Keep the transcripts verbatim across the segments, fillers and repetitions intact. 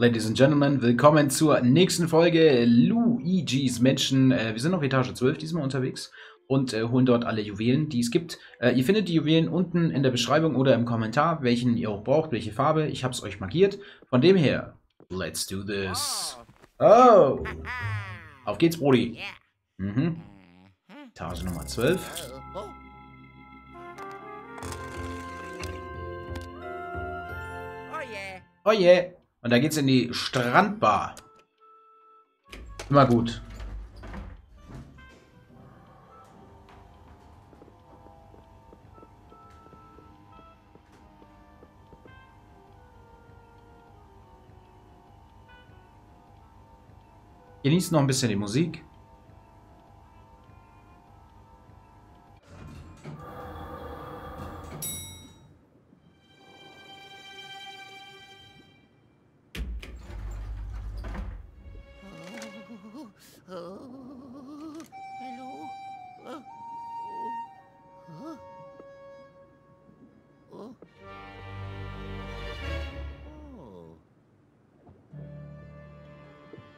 Ladies and Gentlemen, willkommen zur nächsten Folge Luigi's Mansion. Äh, wir sind auf Etage zwölf diesmal unterwegs und äh, holen dort alle Juwelen, die es gibt. Äh, ihr findet die Juwelen unten in der Beschreibung oder im Kommentar, welchen ihr auch braucht, welche Farbe. Ich habe es euch markiert. Von dem her, let's do this. Oh! Auf geht's, Brody. Mhm. Etage Nummer zwölf. Oh yeah. Und da geht's in die Strandbar. Immer gut. Genießt noch ein bisschen die Musik.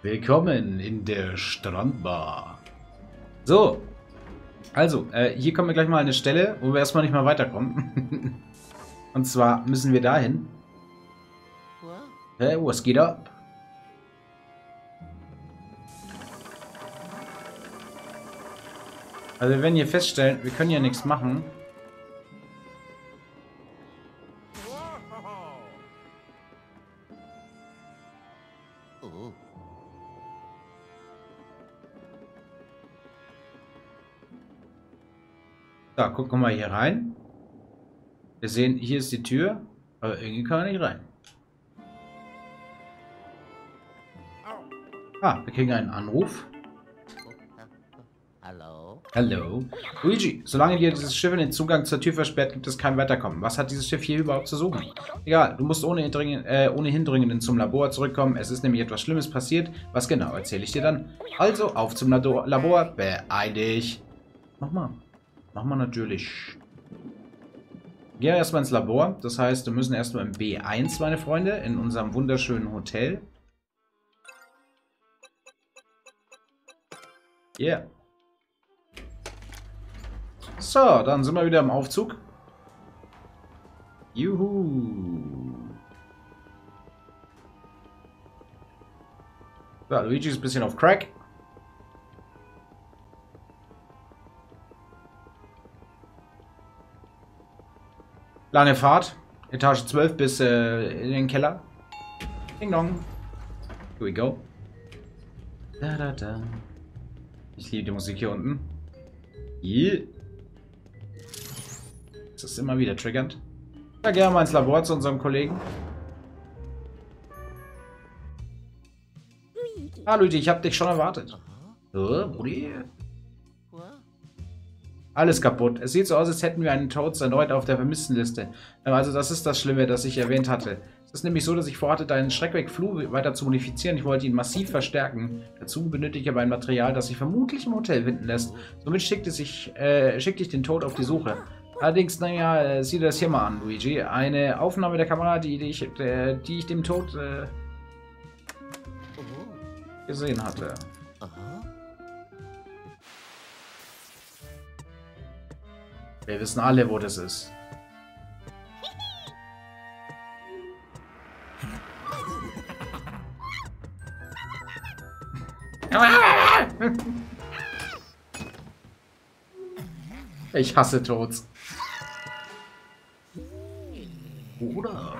Willkommen in der Strandbar. So, also, äh, hier kommen wir gleich mal an eine Stelle, wo wir erstmal nicht mal weiterkommen. Und zwar müssen wir dahin. Hey, was geht ab? Also wir werden hier feststellen, wir können hier nichts machen. Da, gucken wir mal hier rein. Wir sehen, hier ist die Tür, aber irgendwie kann man nicht rein. Ah, wir kriegen einen Anruf. Hallo. Hallo. Luigi, solange dir dieses Schiff den Zugang zur Tür versperrt, gibt es kein Weiterkommen. Was hat dieses Schiff hier überhaupt zu suchen? Egal, du musst ohne Hindringen, äh, ohne Hindringen zum Labor zurückkommen. Es ist nämlich etwas Schlimmes passiert. Was genau, erzähle ich dir dann. Also, auf zum Lado- Labor. Beeil dich. Nochmal. Machen wir natürlich. Gehen wir erstmal ins Labor. Das heißt, wir müssen erstmal im B eins, meine Freunde, in unserem wunderschönen Hotel. Yeah. So, dann sind wir wieder im Aufzug. Juhu. Ja, Luigi ist ein bisschen auf Crack. Lange Fahrt. Etage zwölf bis äh, in den Keller. Ding dong. Here we go. Da, da, da. Ich liebe die Musik hier unten. Yeah. Das ist immer wieder triggernd. Da gehen wir mal ins Labor zu unserem Kollegen. Ah, Leute, ich habe dich schon erwartet. Oh, Brudi. Alles kaputt. Es sieht so aus, als hätten wir einen Toads erneut auf der Vermisstenliste. Also das ist das Schlimme, das ich erwähnt hatte. Es ist nämlich so, dass ich vorhatte, deinen Schreckweg-Flu weiter zu modifizieren. Ich wollte ihn massiv verstärken. Dazu benötige ich aber ein Material, das sich vermutlich im Hotel finden lässt. Somit schickte ich, äh, schickte ich den Toad auf die Suche. Allerdings, naja, sieh dir das hier mal an, Luigi. Eine Aufnahme der Kamera, die, die, ich, äh, die ich dem Toad äh, gesehen hatte. Wir wissen alle, wo das ist. Ich hasse Toads. Bruder.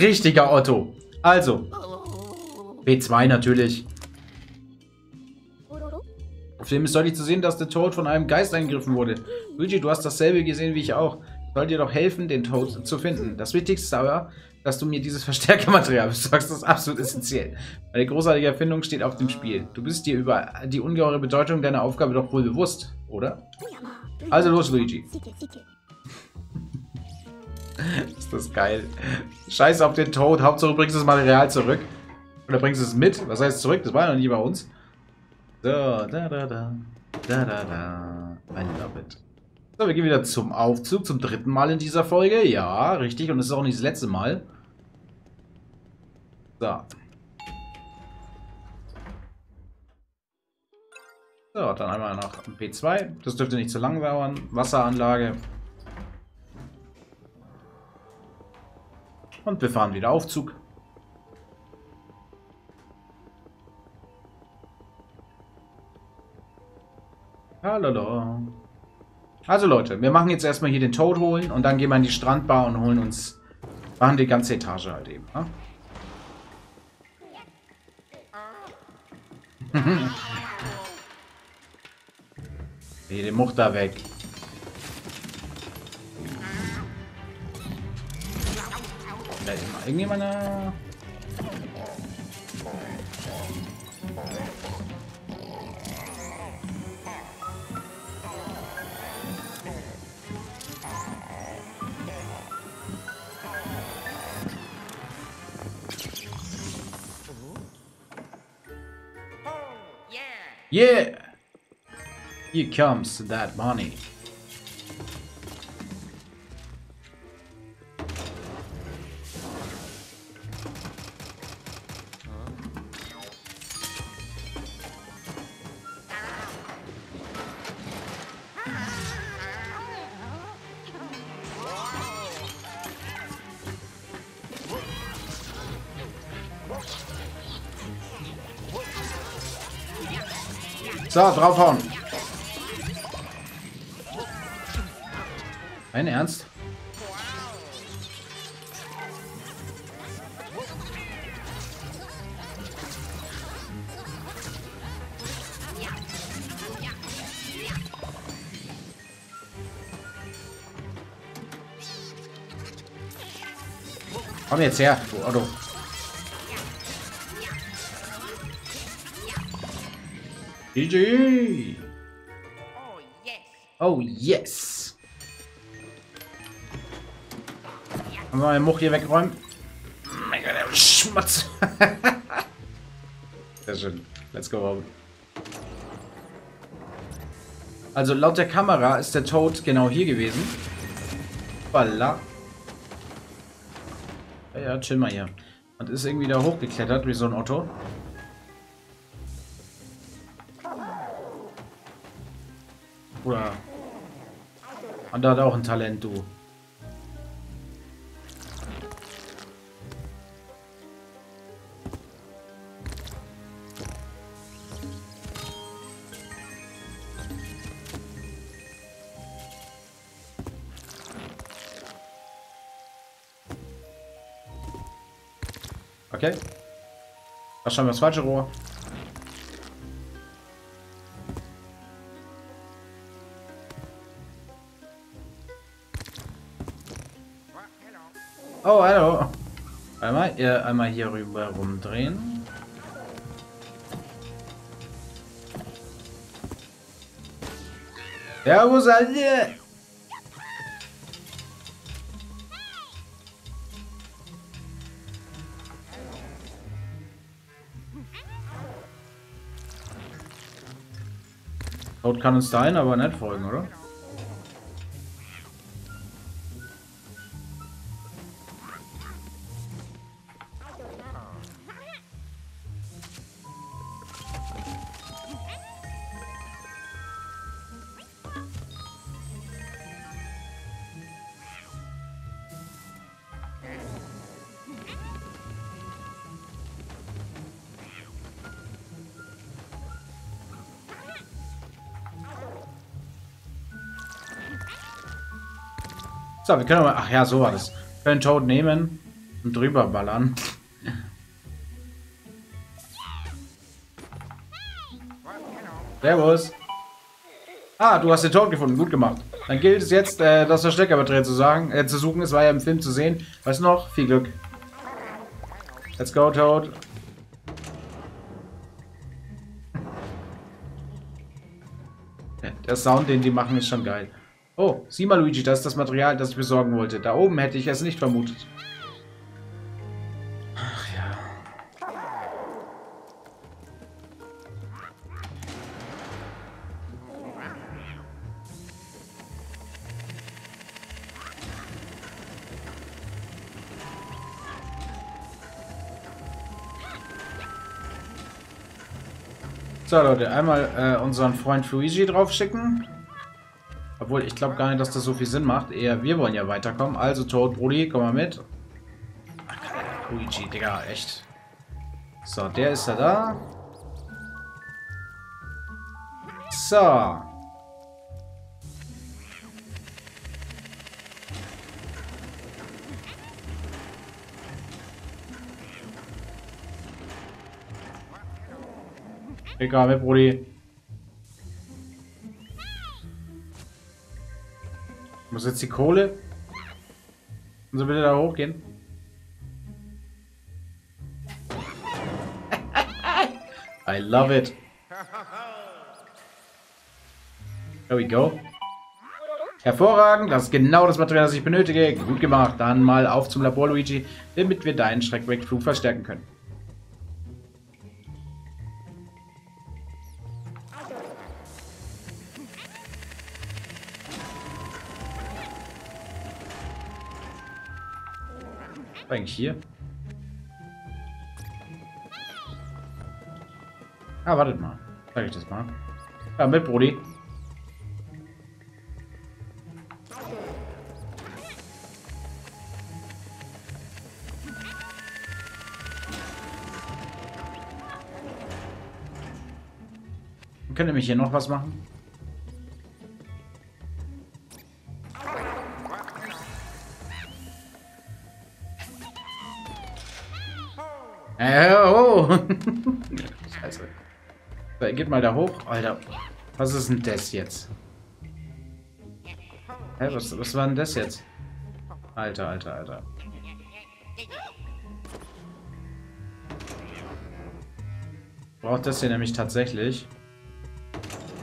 Richtiger Otto. Also. B zwei natürlich. Auf dem ist deutlich zu sehen, dass der Toad von einem Geist eingegriffen wurde. Luigi, du hast dasselbe gesehen wie ich auch. Ich soll dir doch helfen, den Toad zu finden. Das Wichtigste ist aber, dass du mir dieses Verstärkermaterial besorgst. Das ist absolut essentiell. Eine großartige Erfindung steht auf dem Spiel. Du bist dir über die ungeheure Bedeutung deiner Aufgabe doch wohl bewusst, oder? Also los, Luigi. Ist das geil. Scheiße auf den Tod. Hauptsache, du bringst das Material zurück. Oder bringst es mit? Was heißt zurück? Das war ja noch nie bei uns. So, da, da, da. Da, da, da. I love it. So, wir gehen wieder zum Aufzug. Zum dritten Mal in dieser Folge. Ja, richtig. Und es ist auch nicht das letzte Mal. So. So, dann einmal nach P zwei. Das dürfte nicht zu lang dauern. Wasseranlage. Und wir fahren wieder Aufzug. Hallo. Also Leute, wir machen jetzt erstmal hier den Toad holen und dann gehen wir in die Strandbar und holen uns, machen die ganze Etage halt eben. Ne? Nee, den Mucht da weg. Da ist mal irgendjemand da. Yeah! Here comes that money. So, draufhauen. Dein Ernst? Komm jetzt her, du Otto. G G! Oh yes! Oh yes! Haben wir mal den Much hier wegräumen? Mein Gott, der Schmatz! Sehr schön. Let's go, Robin. Also laut der Kamera ist der Toad genau hier gewesen. Voila. Ja, ja, chill mal hier. Und ist irgendwie da hochgeklettert wie so ein Otto. Oder. Und da hat auch ein Talent, du. Okay. Da schauen wir das falsche Rohr. Oh, hallo. Einmal, äh, einmal hier rüber rumdrehen. Ja, wo seid ihr? Toad kann uns dahin aber nicht folgen, oder? So, wir können aber... Ach ja, so war das. Wir können Toad nehmen und drüber ballern. Servus. Ah, du hast den Toad gefunden. Gut gemacht. Dann gilt es jetzt, äh, das Versteck überdrehen zu sagen, äh, zu suchen. Es war ja im Film zu sehen. Weißt du noch? Viel Glück. Let's go, Toad. Der Sound, den die machen, ist schon geil. Oh, sieh mal, Luigi, das ist das Material, das ich besorgen wollte. Da oben hätte ich es nicht vermutet. Ach ja. So, Leute, einmal äh, unseren Freund Luigi draufschicken. Obwohl, ich glaube gar nicht, dass das so viel Sinn macht. Eher, wir wollen ja weiterkommen. Also, Toad, Brudi, komm mal mit. Ach, Luigi, Digga, echt. So, der ist ja da. So. Digga, mit, Brudi. Muss jetzt die Kohle? Und so bitte da hochgehen. I love it. There we go. Hervorragend, das ist genau das Material, das ich benötige. Gut gemacht. Dann mal auf zum Labor, Luigi, damit wir deinen Schreckweg-Flu verstärken können. Eigentlich hier. Ah, wartet mal. Zeig ich das mal. Ja, mit, Brudi. Könnt ihr mich hier noch was machen? Oh. Scheiße. So, geht mal da hoch. Alter, was ist denn das jetzt? Hä, was, was war denn das jetzt? Alter, alter, alter. Braucht das hier nämlich tatsächlich,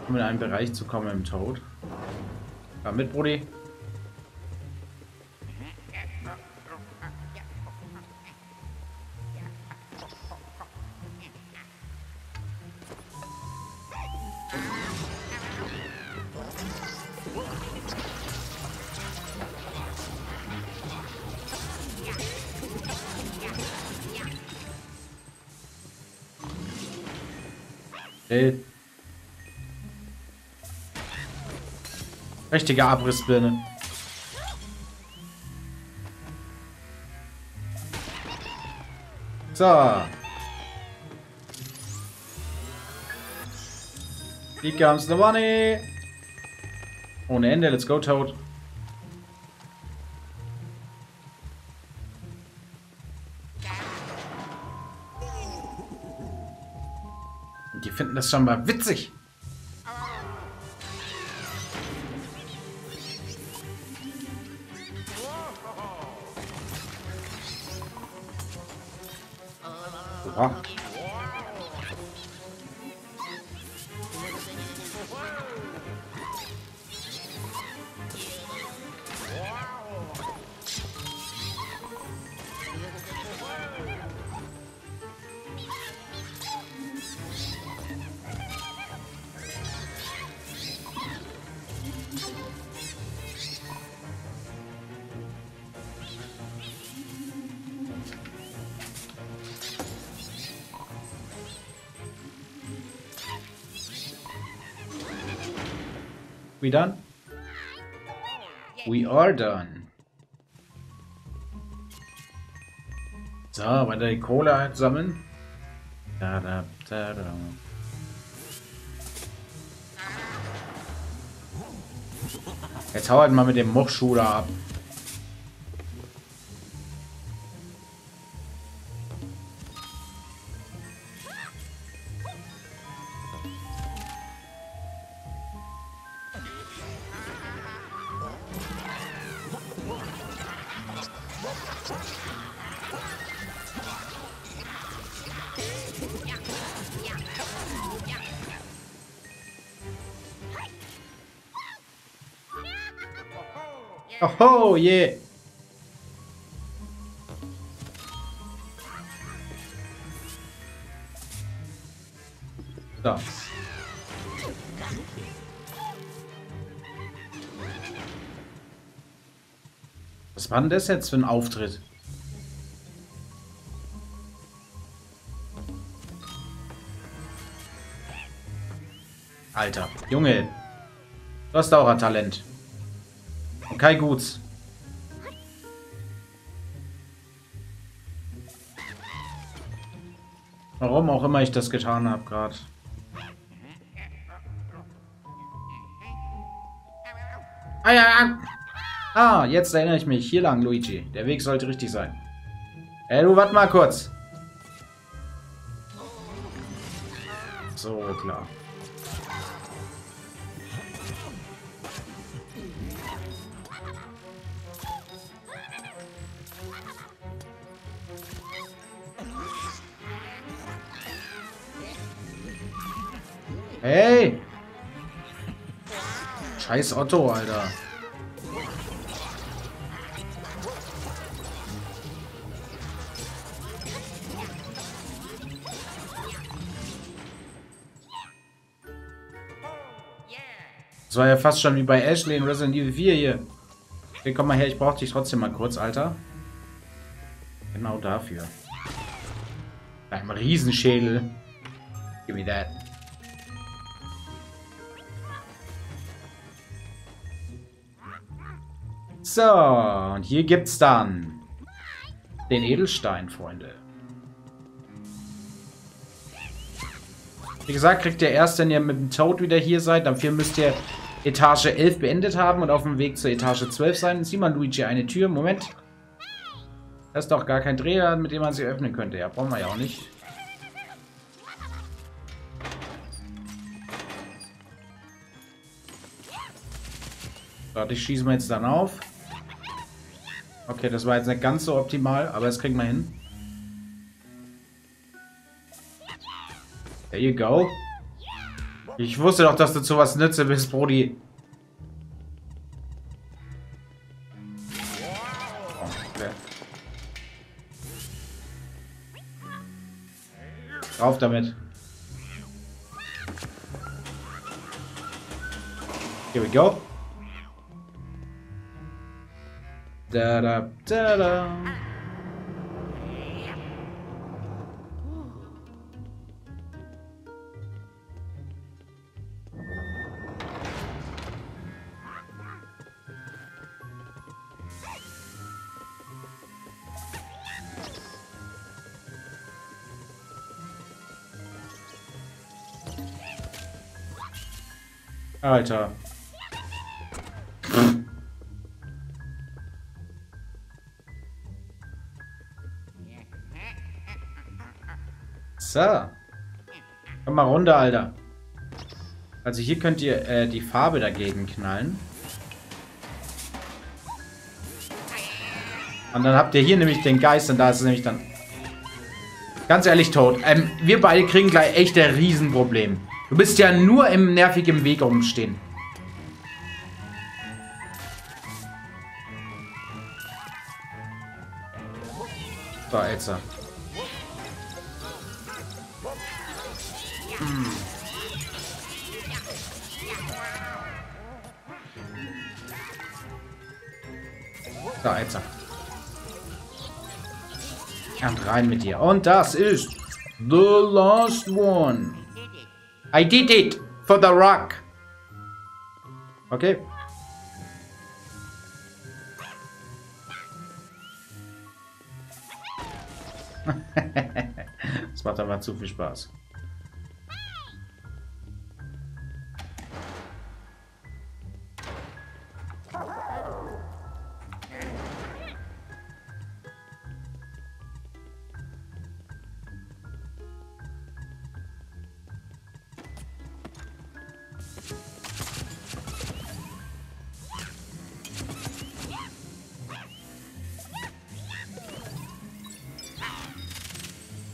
um in einen Bereich zu kommen im Toad. Komm mit, Brudi. Ey. Richtige Abrissbirne. So. Here comes the money. Ohne Ende, let's go, Toad. Die finden das schon mal witzig. Oha. We done? We are done. So, weiter die Kohle einsammeln. Da, da, da, da. Jetzt hau halt mal mit dem Mochschuh da ab. Oho, yeah. So. Was war denn das jetzt für ein Auftritt? Alter, Junge. Du hast auch ein Talent. Und kein Guts. Warum auch immer ich das getan habe gerade. Ah ja! Ah, jetzt erinnere ich mich. Hier lang, Luigi. Der Weg sollte richtig sein. Ey, du, warte mal kurz. So, klar. Hey! Scheiß Otto, Alter. Das war ja fast schon wie bei Ashley in Resident Evil vier hier. Okay, komm mal her, ich brauch dich trotzdem mal kurz, Alter. Genau dafür. Ein Riesenschädel. Give me that. So, und hier gibt's dann den Edelstein, Freunde. Wie gesagt, kriegt ihr erst, wenn ihr mit dem Toad wieder hier seid. Dafür müsst ihr Etage elf beendet haben und auf dem Weg zur Etage zwölf sein. Sieh mal, Luigi, eine Tür. Moment. Das ist doch gar kein Dreher, mit dem man sie öffnen könnte. Ja, brauchen wir ja auch nicht. So, die schießen wir jetzt dann auf. Okay, das war jetzt nicht ganz so optimal, aber das kriegen wir hin. There you go. Ich wusste doch, dass du zu was nütze bist, Brody. Oh, okay. Drauf damit. Here we go. Da, da, da, da. Alter. So. Komm mal runter, Alter. Also hier könnt ihr äh, die Farbe dagegen knallen. Und dann habt ihr hier nämlich den Geist und da ist es nämlich dann... Ganz ehrlich, Toad. Ähm, wir beide kriegen gleich echt ein Riesenproblem. Du bist ja nur im nervig im Weg rumstehen. So, Elsa. So, jetzt. Und rein mit dir. Und das ist The Last One. I did it for the Rock. Okay. Das macht aber zu viel Spaß.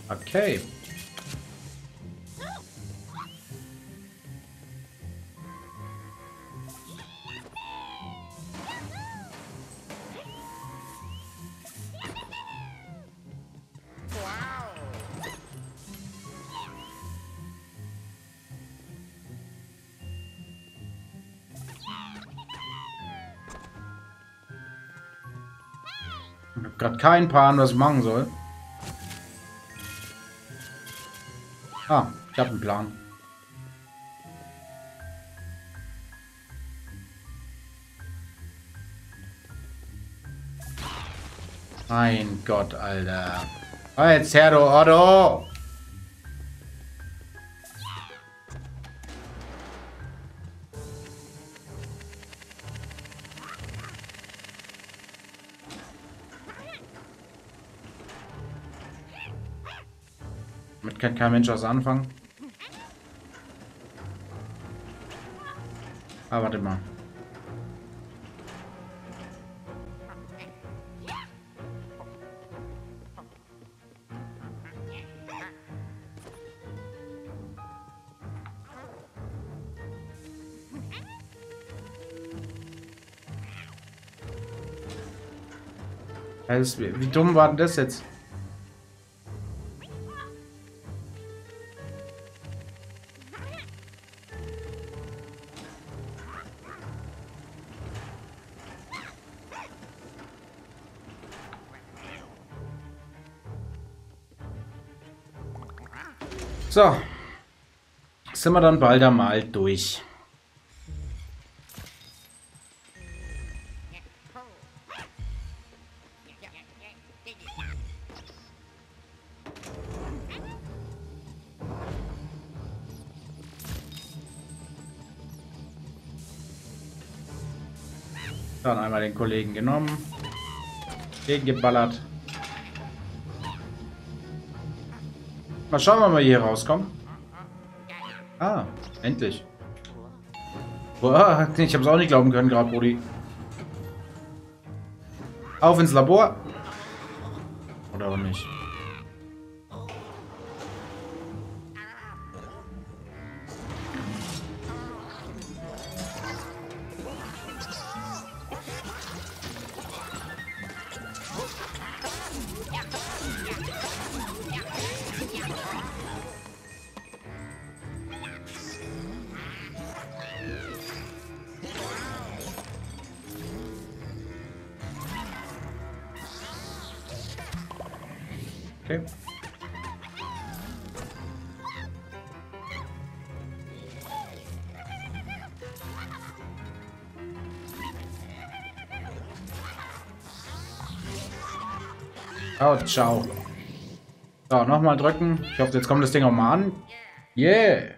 Okay. Gerade keinen Plan, was ich machen soll. Ah, ich habe einen Plan. Mein Gott, Alter. Ah, jetzt her, du Otto! Damit kann kein Mensch was anfangen. Ah, warte mal. Wie dumm war denn das jetzt? So, sind wir dann bald einmal durch. Dann einmal den Kollegen genommen, den geballert. Mal schauen, wenn wir hier rauskommen. Ah, endlich. Boah, ich hab's auch nicht glauben können gerade, Brudi. Auf ins Labor. Oder auch nicht. Okay. Oh, ciao. So, nochmal drücken. Ich hoffe, jetzt kommt das Ding auch mal an. Yeah!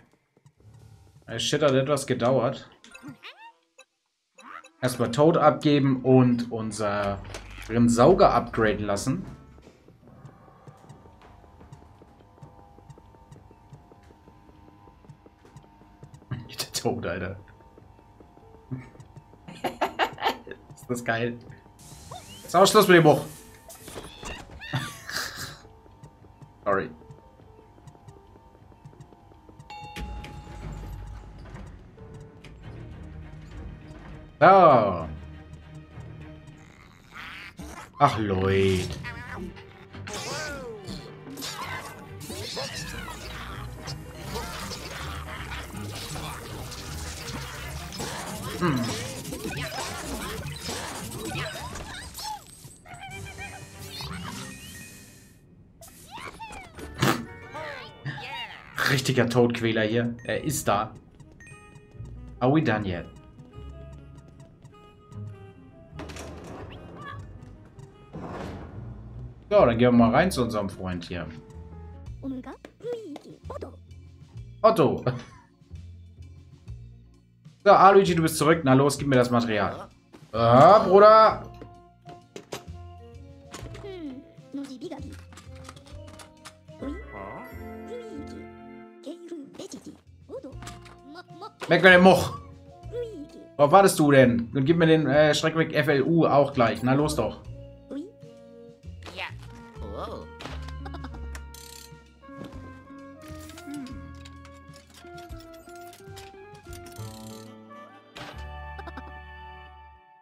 Der Shit hat etwas gedauert. Erstmal Toad abgeben und unseren Sauger upgraden lassen. Tod, Alter. Ist das geil. Ist auch Schluss mit dem Buch. Sorry. So. Ach, Leute. Hm. Richtiger Todquäler hier. Er ist da. Are we done yet? So, dann gehen wir mal rein zu unserem Freund hier. Otto. So, ah, Luigi, du bist zurück. Na los, gib mir das Material. Ah, Bruder! Weg mit dem Much! Worauf wartest du denn? Und gib mir den äh, Schreckweg-Flu auch gleich. Na los doch.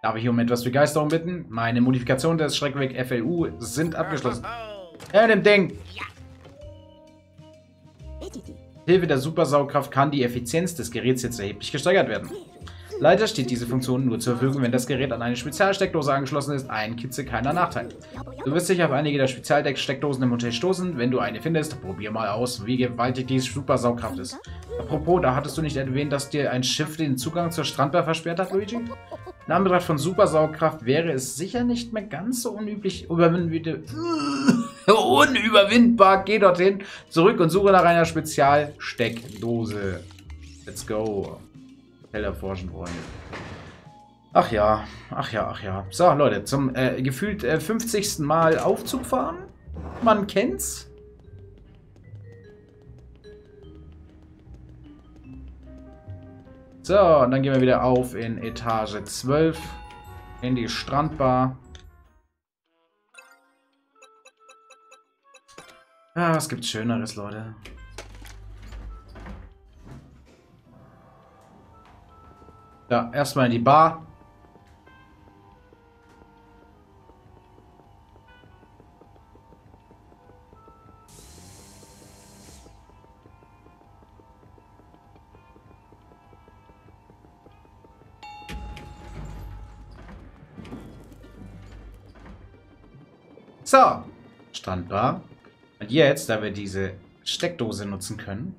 Darf ich hier um etwas Begeisterung bitten? Meine Modifikationen des Schreckweg-Flu sind abgeschlossen. Her mit dem Ding! Mit Hilfe der Supersaugkraft kann die Effizienz des Geräts jetzt erheblich gesteigert werden. Leider steht diese Funktion nur zur Verfügung, wenn das Gerät an eine Spezialsteckdose angeschlossen ist. Ein Kitzel, keiner Nachteil. Du wirst dich auf einige der Spezialdeck-Steckdosen im Hotel stoßen. Wenn du eine findest, probier mal aus, wie gewaltig die Supersaugkraft ist. Apropos, da hattest du nicht erwähnt, dass dir ein Schiff den Zugang zur Strandbar versperrt hat, Luigi? In Anbetracht von Supersaugkraft wäre es sicher nicht mehr ganz so unüblich, überwindbar. Unüberwindbar, geh dorthin, zurück und suche nach einer Spezialsteckdose. Let's go. Hotel erforschen, Freunde. Ach ja, ach ja, ach ja. So, Leute, zum äh, gefühlt äh, fünfzigsten Mal Aufzug fahren. Man kennt's. So, und dann gehen wir wieder auf in Etage zwölf, in die Strandbar. Ja, ah, es gibt Schöneres, Leute. Ja, erstmal in die Bar. So, Strandbar. Und jetzt, da wir diese Steckdose nutzen können,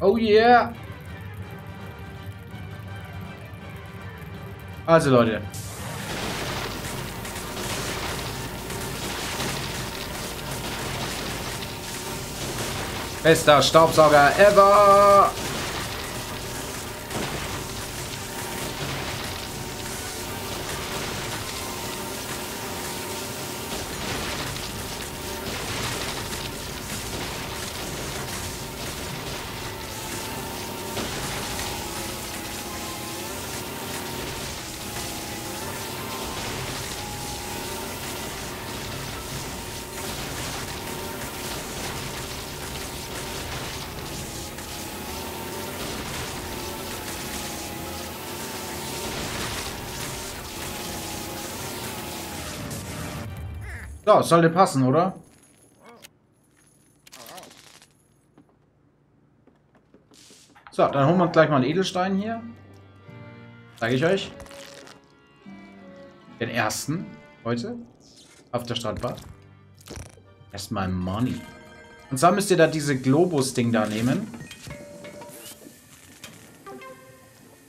oh yeah! Also Leute. Bester Staubsauger ever! So, sollte passen, oder? So, dann holen wir uns gleich mal einen Edelstein hier. Zeige ich euch. Den ersten heute auf der Strandbar. Erstmal Money. Und zwar müsst ihr da diese Globus-Ding da nehmen.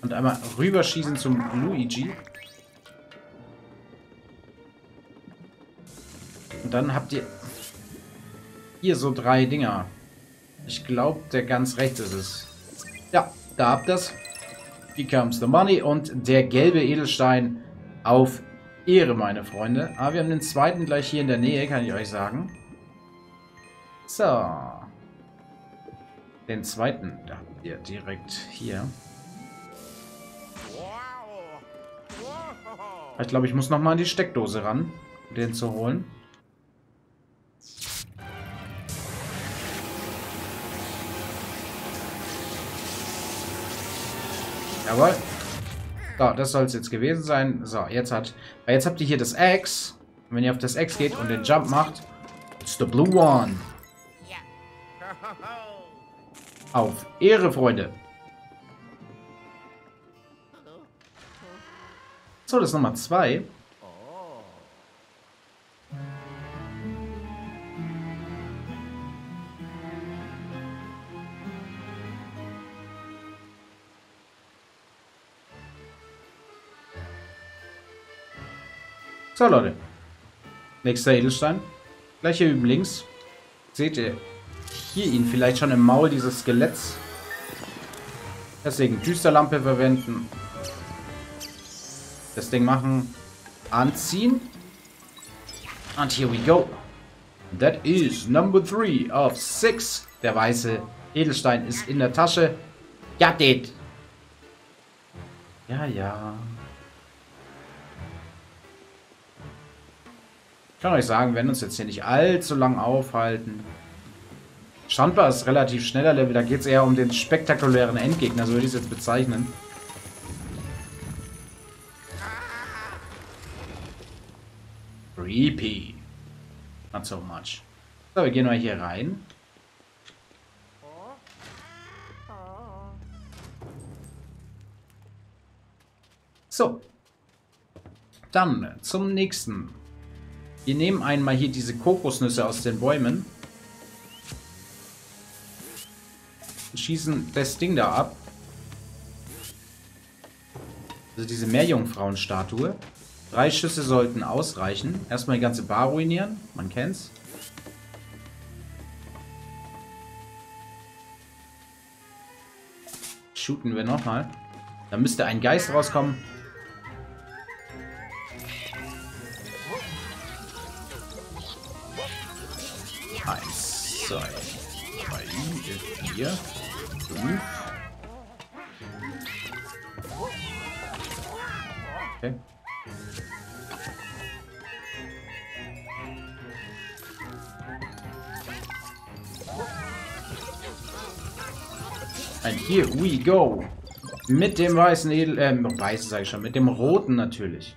Und einmal rüberschießen zum Luigi. Dann habt ihr hier so drei Dinger. Ich glaube, der ganz rechts ist es. Ja, da habt ihr es. Here comes the money und der gelbe Edelstein auf Ehre, meine Freunde. Aber wir haben den zweiten gleich hier in der Nähe, kann ich euch sagen. So. Den zweiten, da habt ihr direkt hier. Ich glaube, ich muss nochmal an die Steckdose ran, um den zu holen. Jawohl. So, das soll es jetzt gewesen sein. So, jetzt hat. Jetzt habt ihr hier das X. Und wenn ihr auf das X geht und den Jump macht, it's the blue one. Auf Ehre, Freunde. So, das ist Nummer zwei. So, Leute. Nächster Edelstein. Gleich hier üben links. Seht ihr hier ihn vielleicht schon im Maul dieses Skeletts? Deswegen Düsterlampe verwenden. Das Ding machen. Anziehen. And here we go. That is number three of six. Der weiße Edelstein ist in der Tasche. Got it. Ja, ja. Ich kann euch sagen, wir werden uns jetzt hier nicht allzu lang aufhalten. Strandbar ist relativ schneller Level, da geht es eher um den spektakulären Endgegner, so würde ich es jetzt bezeichnen. Creepy. Not so much. So, wir gehen mal hier rein. So. Dann zum nächsten. Wir nehmen einmal hier diese Kokosnüsse aus den Bäumen. Schießen das Ding da ab. Also diese Meerjungfrauenstatue. Drei Schüsse sollten ausreichen. Erstmal die ganze Bar ruinieren. Man kennt's. Shooten wir nochmal. Da müsste ein Geist rauskommen. Eins, zwei, drei, vier, fünf. Okay. And here we go. Mit dem weißen Edel... Ähm, weißen sage ich schon. Mit dem roten natürlich.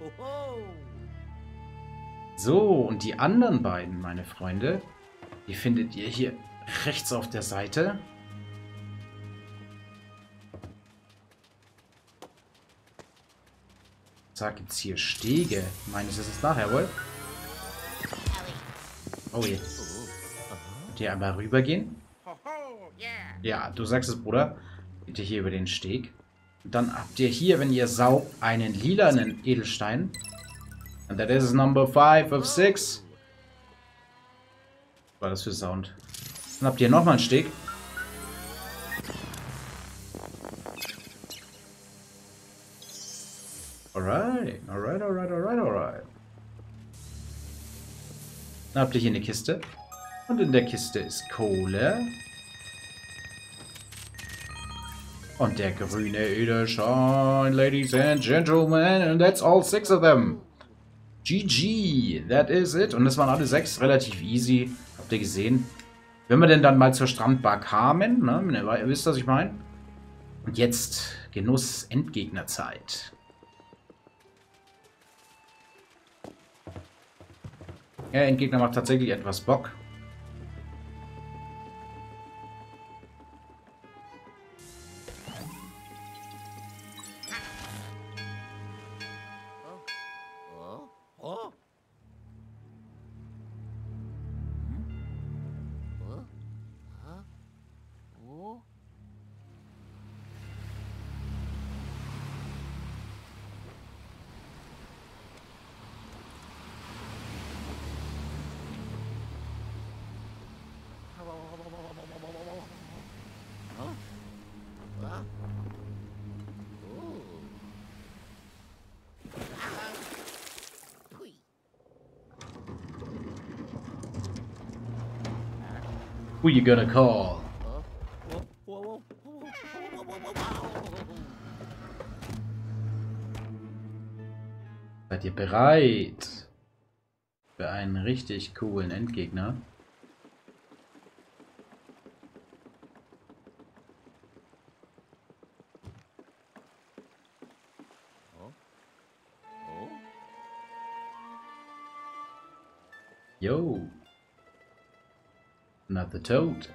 So, und die anderen beiden, meine Freunde, die findet ihr hier rechts auf der Seite. Zack, gibt's hier Stege. Meines ist es nachher wohl. Oh je. Könnt ihr einmal rübergehen? Ja, du sagst es, Bruder. Geht ihr hier über den Steg. Und dann habt ihr hier, wenn ihr saugt, einen lilanen Edelstein. And that is number five of six. Was war das für Sound? Dann habt ihr nochmal einen Steg. Alright, alright, alright, alright, alright. Dann habt ihr hier eine Kiste. Und in der Kiste ist Kohle. Und der grüne Edelstein, ladies and gentlemen, and that's all six of them. G G, that is it. Und das waren alle sechs, relativ easy, habt ihr gesehen. Wenn wir denn dann mal zur Strandbar kamen, ne, ihr wisst, was ich meine. Und jetzt Genuss Endgegnerzeit. Ja, Endgegner macht tatsächlich etwas Bock. Who you gonna call? Seid ihr bereit für einen richtig coolen Endgegner? Yo. Not the toad.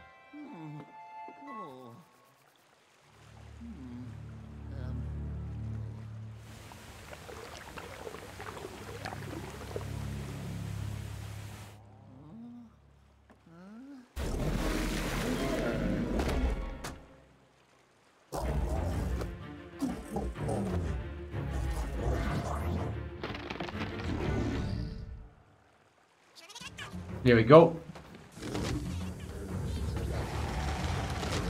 Here we go.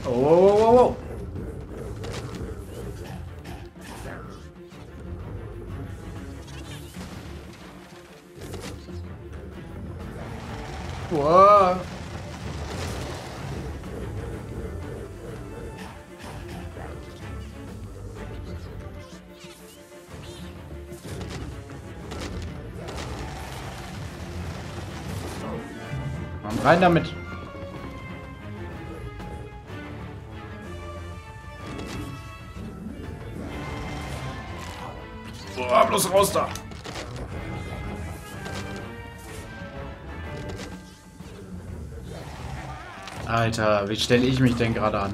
Oh, oh, oh, oh. Whoa. Und rein damit. Bloß raus da. Alter, wie stelle ich mich denn gerade an?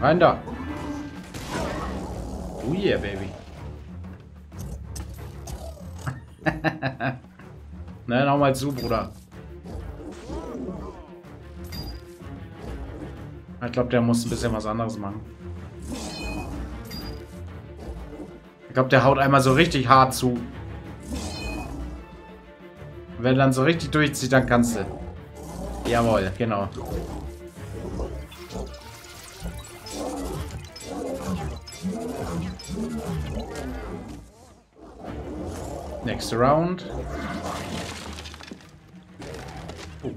Rein da. Oh yeah, Baby. Na, nochmal zu, Bruder. Ich glaube, der muss ein bisschen was anderes machen. Ich glaube, der haut einmal so richtig hart zu. Wenn er dann so richtig durchzieht, dann kannst du. Jawohl, genau. Next round. Oh.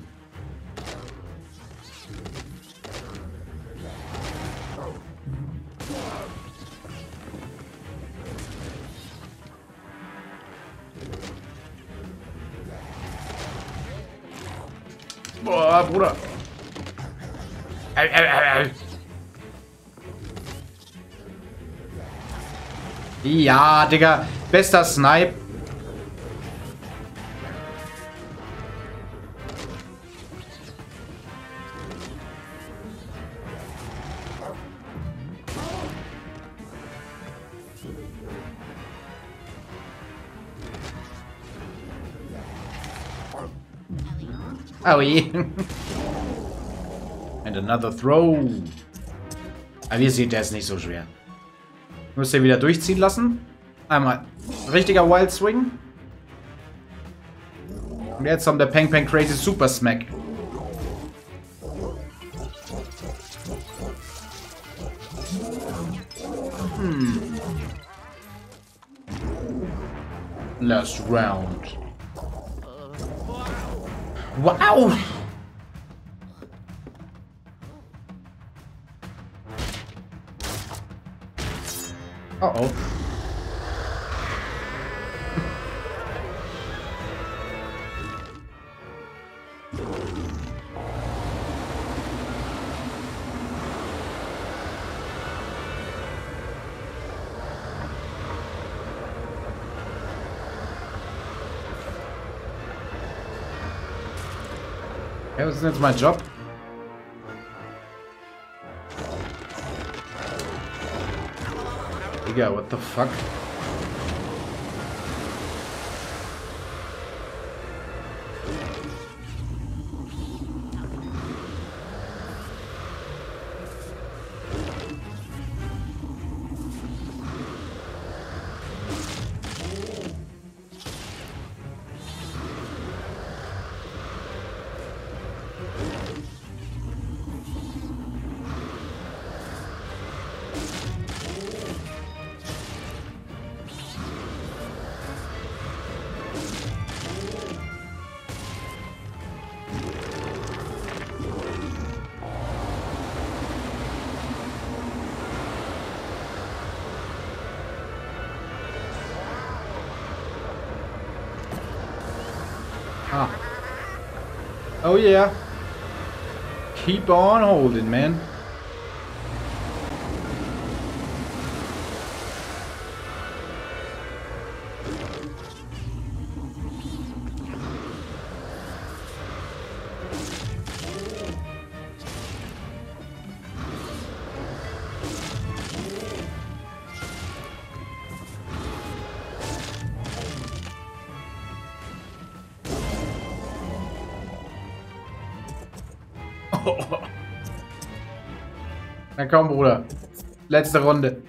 Boah, Bruder. Äl, äl, äl, äl. Ja, Digga. Bester Snipe. Oh yeah. And another throw. Aber ihr seht, der ist nicht so schwer. Müsst ihr wieder durchziehen lassen. Einmal richtiger Wild Swing. Und jetzt kommt der Peng Peng Crazy Super Smack. Hm. Last round. Wow! Oh oh. Das ist jetzt mein Job. Digga, what the fuck? Oh yeah. Keep on holding, man. Na komm, Bruder. Letzte Runde.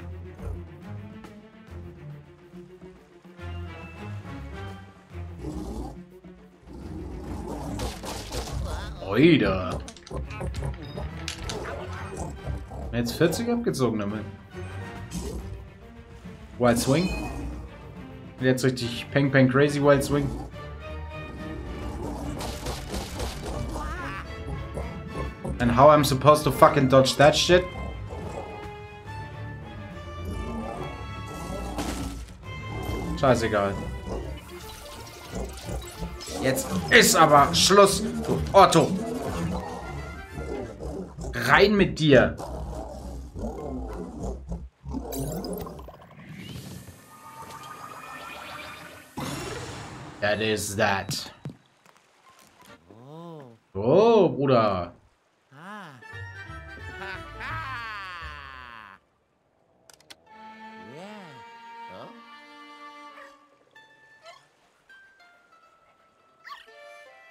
Oida. Jetzt vierzig abgezogen damit. Wild Swing. Jetzt richtig Peng Peng Crazy Wild Swing. And how I'm supposed to fucking dodge that shit? Scheißegal. Jetzt ist aber Schluss, du Otto. Rein mit dir. That is that. Oh, Bruder.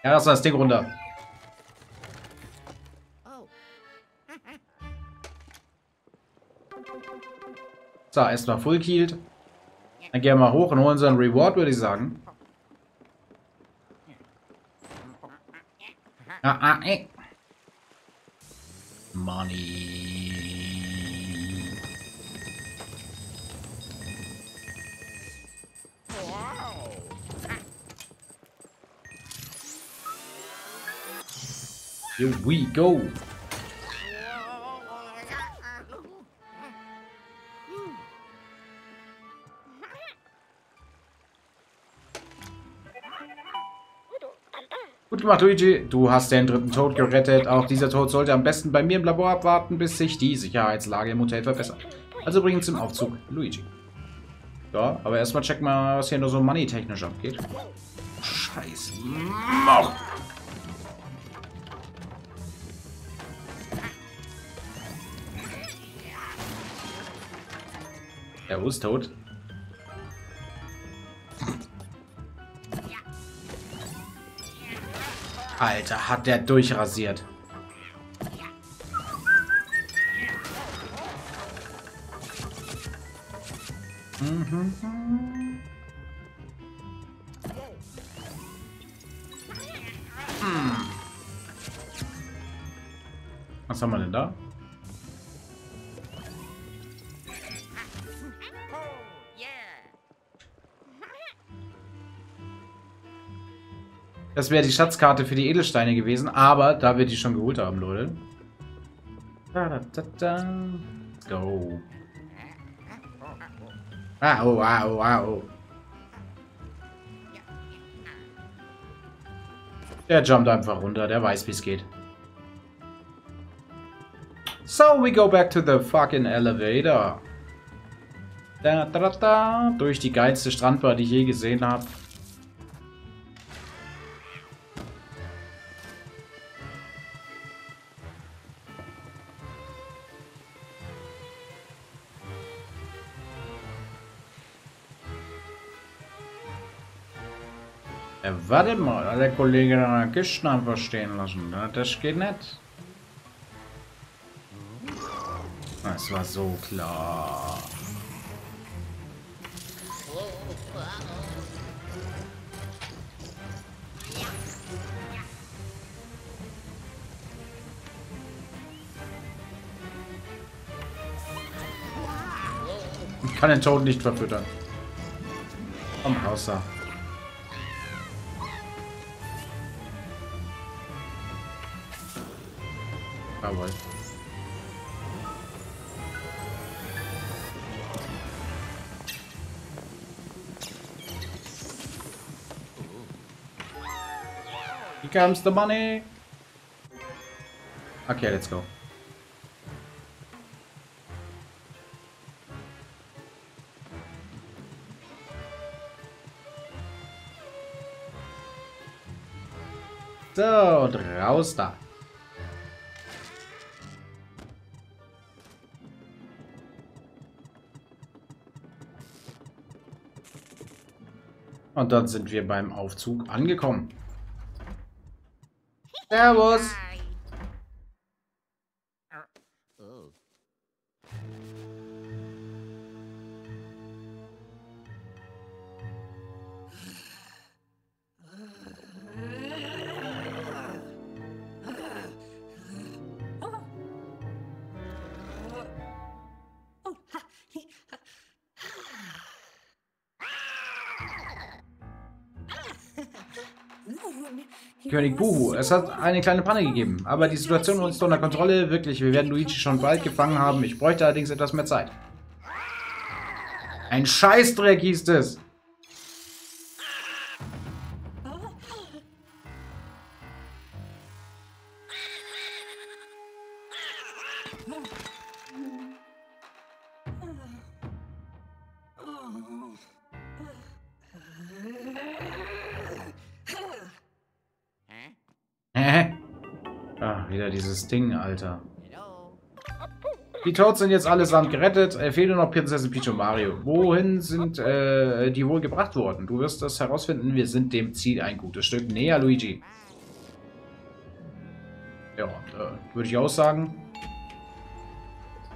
Ja, lass mal das Ding runter. So, erstmal full killed. Dann gehen wir mal hoch und holen unseren Reward, würde ich sagen. Ah, ah, ey. Money. Wow. Here we go. Gut gemacht, Luigi. Du hast den dritten Tod gerettet. Auch dieser Tod sollte am besten bei mir im Labor abwarten, bis sich die Sicherheitslage im Hotel verbessert. Also bringen zum Aufzug, Luigi. Ja, aber erstmal check mal, was hier nur so money-technisch abgeht. Scheiße. Mauch. Er ist tot. Alter, hat der durchrasiert. Mhm. Mhm. Was haben wir denn da? Das wäre die Schatzkarte für die Edelsteine gewesen, aber da wir die schon geholt haben, Leute. Da, da, da, da. Let's go. Wow, wow, wow. Der jumpt einfach runter, der weiß, wie es geht. So, we go back to the fucking elevator. Da, da, da, da. Durch die geilste Strandbar, die ich je gesehen habe. Ja, warte mal, hat der Kollege da eine Kiste einfach stehen lassen. Das geht nicht. Das war so klar. Ich kann den Tod nicht verfüttern. Komm raus da. Jawohl. Here comes the money. Okay, let's go. So, und raus da. Und dann sind wir beim Aufzug angekommen. Servus! König Buu Huu. Es hat eine kleine Panne gegeben, aber die Situation ist unter Kontrolle. Wirklich, wir werden Luigi schon bald gefangen haben. Ich bräuchte allerdings etwas mehr Zeit. Ein Scheißdreck hieß es. Dieses Ding, Alter. Die Toads sind jetzt allesamt gerettet. Äh, fehlt nur noch Prinzessin Peach und Mario. Wohin sind äh, die wohl gebracht worden? Du wirst das herausfinden. Wir sind dem Ziel ein gutes Stück näher, Luigi. Ja, äh, würde ich auch sagen.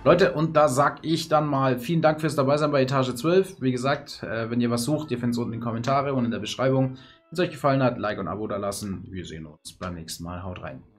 Leute, und da sag ich dann mal vielen Dank fürs Dabeisein bei Etage zwölf. Wie gesagt, äh, wenn ihr was sucht, ihr findet es unten in den Kommentaren und in der Beschreibung. Wenn es euch gefallen hat, Like und Abo da lassen. Wir sehen uns beim nächsten Mal. Haut rein.